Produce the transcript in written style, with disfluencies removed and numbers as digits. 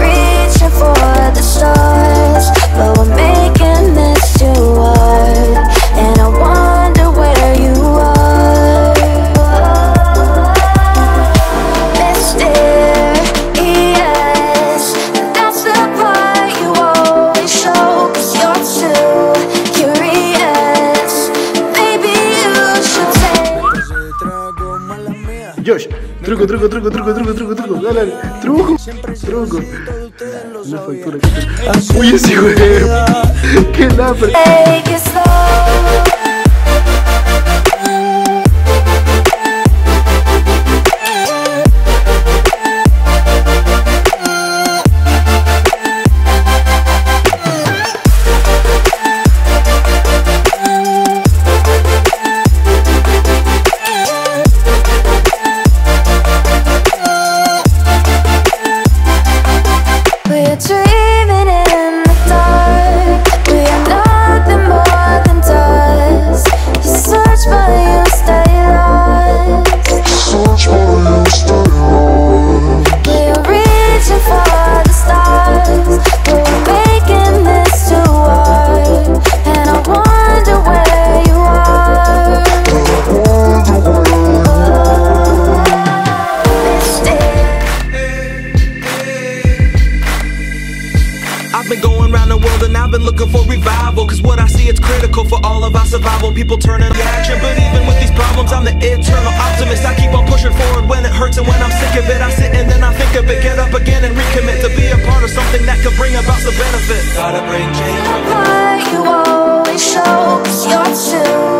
reaching for the stars, but we're making this too hard. And I wonder where you are. Mysterious, that's the part you always show. You're too curious. Maybe you should say Josh, truco. Truco. La factura que te... ¡Uy, ese güey! ¡Qué lámpara! People turning on action, but even with these problems, I'm the eternal optimist. I keep on pushing forward when it hurts and when I'm sick of it. I sit and then I think of it, get up again and recommit to be a part of something that could bring about some benefit. Gotta bring change. The part you always show, you're too.